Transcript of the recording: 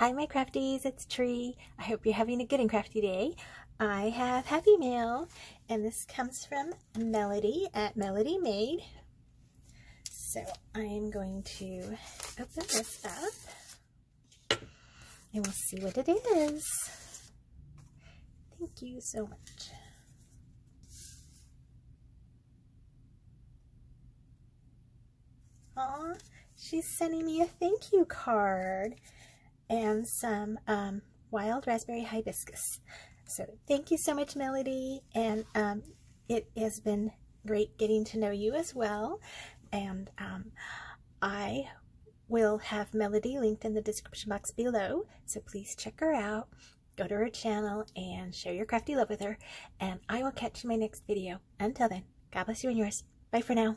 Hi my crafties, it's Tree. I hope you're having a good and crafty day. I have Happy Mail, and this comes from Melody at MelodiMade. So I'm going to open this up and we'll see what it is. Thank you so much. Aw, she's sending me a thank you card and some wild raspberry hibiscus. So thank you so much, Melody, and it has been great getting to know you as well. And I will have Melody linked in the description box below, so please check her out, go to her channel, and share your crafty love with her. And I will catch you in my next video. Until then, God bless you and yours. Bye for now.